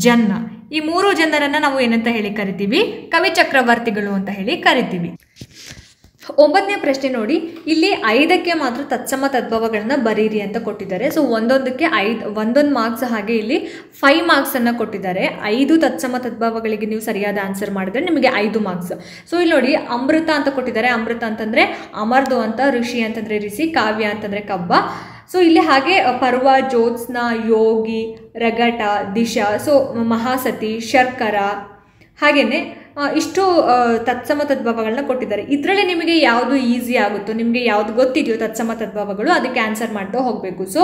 ಜನ್ನ ಈ ಮೂರು ಜನರನ್ನ ನಾವು ಏನಂತ ಹೇಳಿ ಕರಿತೀವಿ ಕವಿ ಚಕ್ರವರ್ತಿಗಳು ಅಂತ ಹೇಳಿ ಕರಿತೀವಿ ಒಂಬತ್ತನೇ ಪ್ರಶ್ನೆ ನೋಡಿ ಇಲ್ಲಿ ಐದಕ್ಕೆ ಮಾತ್ರ ತತ್ಸಮ ತದ್ಭವಗಳನ್ನು ಬರೀರಿ ಅಂತ ಕೊಟ್ಟಿದ್ದಾರೆ ಸೋ ಒಂದೊಂದಕ್ಕೆ ಐದು ಒಂದೊಂದು ಮಾರ್ಕ್ಸ್ ಹಾಗೆ ಇಲ್ಲಿ ಐದು ಮಾರ್ಕ್ಸ್ ಅನ್ನು ಕೊಟ್ಟಿದ್ದಾರೆ ಐದು ತತ್ಸಮ ತದ್ಭವಗಳಿಗೆ ನೀವು ಸರಿಯಾದ ಆನ್ಸರ್ ಮಾಡಿದ್ರೆ ನಿಮಗೆ ಐದು ಮಾರ್ಕ್ಸ್ ಸೋ ಇಲ್ಲಿ ನೋಡಿ ಅಮೃತ ಅಂತ ಕೊಟ್ಟಿದ್ದಾರೆ ಅಮೃತ ಅಂತಂದ್ರೆ ಅಮರ್ದು ಅಂತ ಋಷಿ ಅಂತಂದ್ರೆ ಋಷಿ ಕಾವ್ಯ ಅಂತಂದ್ರೆ ಕಬ್ಬ सो इल्ले हागे पर्व ज्योत्स्ना योगी रगट दिशा सो महासती शर्कर ಹಾಗೇನೇ ಇಷ್ಟು ತತ್ಸಮ ತದ್ಭವಗಳನ್ನು ಕೊಟ್ಟಿದ್ದಾರೆ ಇದರಲ್ಲಿ ನಿಮಗೆ ಯಾವುದು ಈಸಿ ಆಗುತ್ತೋ ನಿಮಗೆ ಯಾವುದು ಗೊತ್ತಿದೆಯೋ ತತ್ಸಮ ತದ್ಭವಗಳು ಅದಕ್ಕೆ ಆನ್ಸರ್ ಮಾಡ್ತಾ ಹೋಗಬೇಕು ಸೋ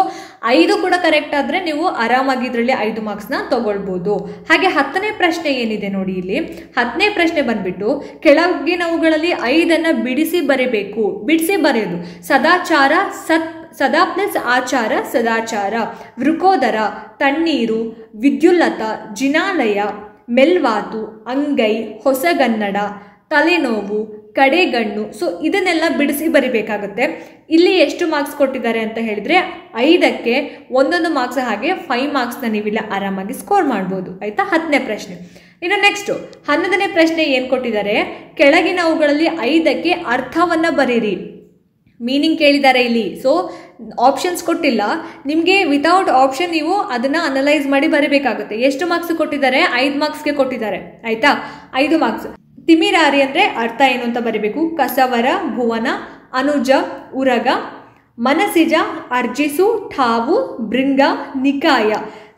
ಐದು ಕೂಡ ಕರೆಕ್ಟ್ ಆದರೆ ನೀವು ಆರಾಮಾಗಿ ಇದರಲ್ಲಿ ಐದು ಮಾರ್ಕ್ಸ್ ನ ತಗೊಳ್ಳಬಹುದು ಹಾಗೆ ಹತ್ತನೇ ಪ್ರಶ್ನೆ ಏನಿದೆ ನೋಡಿ ಇಲ್ಲಿ ಹತ್ತನೇ ಪ್ರಶ್ನೆ ಬಂದ್ಬಿಟ್ಟು ಕೆಳಗಿನವುಗಳಲ್ಲಿ ಐದು ಅನ್ನು ಬಿಡಿಸಿ ಬರೆಯಬೇಕು ಬಿಡಿಸಿ ಬರೆಯೋದು ಸದಾಚಾರ ಸತ್ सदा प्लस आचार सदाचार वृकोदर तन्नीरु विद्युल्लता जिनालय मेल्वातु अंगई होसगन्नड तलेनोवु ಕಡೆಗಣ್ಣು ಸೋ ಇದನ್ನೆಲ್ಲ ಬಿಡಿಸಿ ಬರಿಬೇಕಾಗುತ್ತೆ ಇಲ್ಲಿ ಎಷ್ಟು ಮಾರ್ಕ್ಸ್ ಕೊಟ್ಟಿದ್ದಾರೆ ಅಂತ ಹೇಳಿದ್ರೆ ಐದಕ್ಕೆ ಒಂದೊಂದು ಮಾರ್ಕ್ಸ್ ಹಾಗೆ ಐದು ಮಾರ್ಕ್ಸ್ ನ ನೀವು ಇಲ್ಲಿ ಆರಾಮಾಗಿ ಸ್ಕೋರ್ ಮಾಡಬಹುದು ಆಯ್ತಾ ಹತ್ತನೇ ಪ್ರಶ್ನೆ ಇನ್ನು ನೆಕ್ಸ್ಟ್ ಹನ್ನೊಂದನೇ ಪ್ರಶ್ನೆ ಏನು ಕೊಟ್ಟಿದ್ದಾರೆ ಕೆಳಗಿನವುಗಳಲ್ಲಿ ಐದಕ್ಕೆ ಅರ್ಥವನ್ನ ಬರೆಯಿರಿ मीनिंग केळिदारे इल्ली सो ಆಪ್ಷನ್ಸ್ ಕೊಟ್ಟಿಲ್ಲ ನಿಮಗೆ ವಿಥೌಟ್ ಆಪ್ಷನ್ ನೀವು ಅದನ್ನ ಅನಲೈಸ್ ಮಾಡಿ ಬರೆಯಬೇಕಾಗುತ್ತೆ ಎಷ್ಟು ಮಾರ್ಕ್ಸ್ ಕೊಟ್ಟಿದ್ದಾರೆ ಐದು ಮಾರ್ಕ್ಸ್ ಗೆ ಕೊಟ್ಟಿದ್ದಾರೆ ಆಯ್ತಾ ಐದು ಮಾರ್ಕ್ಸ್ ತಿಮಿರಾರಿ ಅಂದ್ರೆ ಅರ್ಥ ಏನು ಅಂತ ಬರೆಯಬೇಕು ಕಸವರ ಭುವನ ಅನುಜ ಉರಗ ಮನಸಿಜ ಅರ್ಜಿಸು ಠಾವು ಬ್ರಿಂಗ ನಿಕಾಯ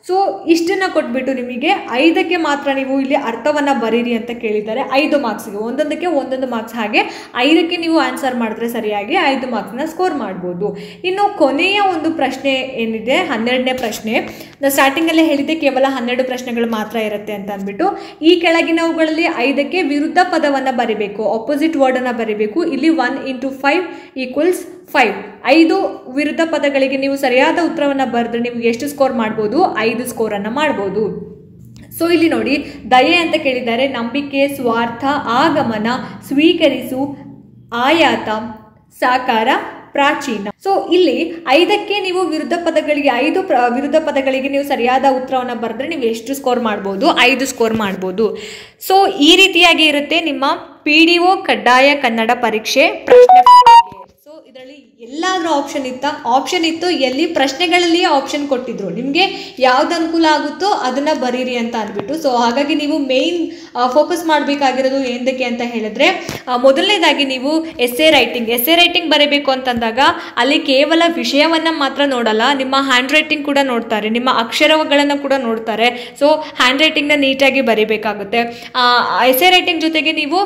सो ಇಷ್ಟನ್ನ ಕೊಟ್ಬಿಟ್ಟು ನಿಮಗೆ ಐದಕ್ಕೆ ಮಾತ್ರ ನೀವು ಇಲ್ಲಿ ಅರ್ಥವನ್ನ ಬರೆಯಿರಿ ಅಂತ ಕೇಳಿದ್ದಾರೆ ಐದು ಮಾರ್ಕ್ಸ್ ಗೆ ಒಂದೊಂದಕ್ಕೆ ಒಂದೊಂದು ಮಾರ್ಕ್ಸ್ ಹಾಗೆ ಐದಕ್ಕೆ ನೀವು ಆನ್ಸರ್ ಮಾಡಿದ್ರೆ ಸರಿಯಾಗಿ ಐದು ಮಾರ್ಕ್ಸ್ ನ ಸ್ಕೋರ್ ಮಾಡಬಹುದು ಇನ್ನು ಕೊನೆಯ ಒಂದು ಪ್ರಶ್ನೆ ಏನಿದೆ ಹನ್ನೆರಡನೇ ಪ್ರಶ್ನೆ ನಾನು ಸ್ಟಾರ್ಟಿಂಗ್ ಅಲ್ಲಿ ಹೇಳಿದ್ದೆ ಕೇವಲ ಹನ್ನೆರಡು ಪ್ರಶ್ನೆಗಳು ಮಾತ್ರ ಇರುತ್ತೆ ಅಂತ ಅಂದ್ಬಿಟ್ಟು ಈ ಕೆಳಗಿನವುಗಳಲ್ಲಿ ಐದಕ್ಕೆ ವಿರುದ್ಧ ಪದವನ್ನ ಬರೆಯಬೇಕು ಆಪೋಸಿಟ್ ವರ್ಡ್ ಅನ್ನು ಬರೆಯಬೇಕು ಇಲ್ಲಿ ಒಂದು ಇಂಟು ಐದು ಈಕ್ವಲ್ಸ್ ಐದು ಐದು ವಿರುದ್ಧ ಪದಗಳಿಗೆ ನೀವು ಸರಿಯಾದ ಉತ್ತರವನ್ನು ಬರೆದ್ರೆ ನಿಮಗೆ ಎಷ್ಟು ಸ್ಕೋರ್ ಮಾಡಬಹುದು ಐದು ಸ್ಕೋರ್ ಅನ್ನು ಮಾಡಬಹುದು सो ಇಲ್ಲಿ ನೋಡಿ ದಯೆ ಅಂತ ಕೇಳಿದ್ದಾರೆ ನಂಬಿಕೆ ಸ್ವಾರ್ಥ ಆಗಮನ ಸ್ವೀಕರಿಸು ಆಯಾತ ಸಾಕಾರ ಪ್ರಾಚೀನ सो ಇಲ್ಲಿ ಐದಕ್ಕೆ ನೀವು ವಿರುದ್ಧ ಪದಗಳಿಗೆ ಐದು ವಿರುದ್ಧ ಪದಗಳಿಗೆ ನೀವು ಸರಿಯಾದ ಉತ್ತರವನ್ನು ಬರೆದ್ರೆ ನೀವು ಎಷ್ಟು ಸ್ಕೋರ್ ಮಾಡಬಹುದು ಐದು ಸ್ಕೋರ್ ಮಾಡಬಹುದು सो ಈ ರೀತಿಯಾಗಿ ಇರುತ್ತೆ ನಿಮ್ಮ ಪಿ ಡಿ ಒ ಕಡ್ಡಾಯ ಕನ್ನಡ ಪರೀಕ್ಷೆ ಪ್ರಶ್ನೆ ಇದರಲ್ಲಿ ಎಲ್ಲಾದರೂ ಆಪ್ಷನ್ ಇತ್ತ ಆಪ್ಷನ್ ಇತ್ತು ಎಲ್ಲಿ ಪ್ರಶ್ನೆಗಳಲ್ಲಿ ಆಪ್ಷನ್ ಕೊಟ್ಟಿದ್ರು ನಿಮಗೆ ಯಾವ್ದು ಅನುಕೂಲ ಆಗುತ್ತೋ ಅದನ್ನ ಬರೀರಿ ಅಂತ ಅಂದ್ಬಿಟ್ಟು ಸೊ ಹಾಗಾಗಿ ನೀವು ಮೇನ್ ಫೋಕಸ್ ಮಾಡಬೇಕಾಗಿರೋದು ಏನಕ್ಕೆ ಅಂತ ಹೇಳಿದ್ರೆ ಮೊದಲನೇದಾಗಿ ನೀವು ಎಸ್ಸೆ ರೈಟಿಂಗ್ ಎಸ್ಸೆ ರೈಟಿಂಗ್ ಬರೀಬೇಕು ಅಂತಂದಾಗ ಅಲ್ಲಿ ಕೇವಲ ವಿಷಯವನ್ನು ಮಾತ್ರ ನೋಡಲ್ಲ ನಿಮ್ಮ ಹ್ಯಾಂಡ್ ರೈಟಿಂಗ್ ಕೂಡ ನೋಡ್ತಾರೆ ನಿಮ್ಮ ಅಕ್ಷರಗಳನ್ನು ಕೂಡ ನೋಡ್ತಾರೆ ಸೊ ಹ್ಯಾಂಡ್ ರೈಟಿಂಗ್ನ ನೀಟಾಗಿ ಬರೀಬೇಕಾಗುತ್ತೆ ಎಸ್ಸೆ ರೈಟಿಂಗ್ ಜೊತೆಗೆ ನೀವು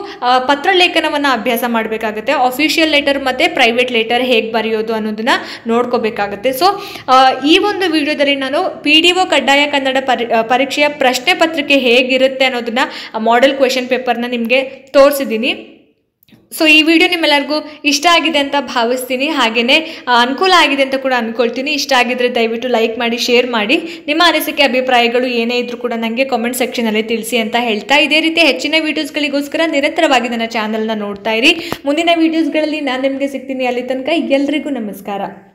ಪತ್ರಲೇಖನವನ್ನು ಅಭ್ಯಾಸ ಮಾಡಬೇಕಾಗುತ್ತೆ ಅಫಿಷಿಯಲ್ ಲೆಟರ್ ಮತ್ತು ಪ್ರೈವೇಟ್ ಲೆಟರ್ ಹೇಗೆ ಬರೆಯೋದು ಅನ್ನೋದನ್ನ ನೋಡ್ಕೋಬೇಕಾಗುತ್ತೆ ಸೊ ಈ ಒಂದು ವಿಡಿಯೋದಲ್ಲಿ ನಾನು ಪಿ ಡಿ ಒ ಕಡ್ಡಾಯ ಕನ್ನಡ ಪರೀಕ್ಷೆಯ ಪ್ರಶ್ನೆ ಪತ್ರಿಕೆ ಹೇಗಿರುತ್ತೆ ಅನ್ನೋದನ್ನ ಮಾಡೆಲ್ ಕ್ವೆಶನ್ ಪೇಪರ್ನ ನಿಮಗೆ ತೋರಿಸಿದ್ದೀನಿ सो ಈ ವಿಡಿಯೋ ನಿಮ್ಮೆಲ್ಲರಿಗೂ ಇಷ್ಟ ಆಗಿದೆ ಅಂತ ಭಾವಿಸ್ತೀನಿ ಹಾಗೇನೇ ಅನುಕೂಲ ಆಗಿದೆ ಅಂತ ಕೂಡ ಅನ್ಕೊಳ್ತೀನಿ ಇಷ್ಟ ಆಗಿದ್ರೆ ದಯವಿಟ್ಟು ಲೈಕ್ ಮಾಡಿ ಶೇರ್ ಮಾಡಿ ನಿಮ್ಮ ಅನಿಸಿಕೆ ಅಭಿಪ್ರಾಯಗಳು ಏನೇ ಇದ್ರೂ ಕೂಡ ನನಗೆ ಕಾಮೆಂಟ್ ಸೆಕ್ಷನ್ ಅಲ್ಲಿ ತಿಳಿಸಿ ಅಂತ ಹೇಳ್ತಾ ಇದೇ ರೀತಿ ಹೆಚ್ಚಿನ ವಿಡಿಯೋಸ್ ಗಳಿಗೋಸ್ಕರ ನಿರಂತರವಾಗಿ ನನ್ನ ಚಾನೆಲ್ ನ ನೋಡ್ತಾ ಇರಿ ಮುಂದಿನ ವಿಡಿಯೋಸ್ ಗಳಲ್ಲಿ ನಾನು ನಿಮಗೆ ಸಿಗ್ತೀನಿ ಅಲ್ಲಿ ತನಕ ಎಲ್ಲರಿಗೂ ನಮಸ್ಕಾರ।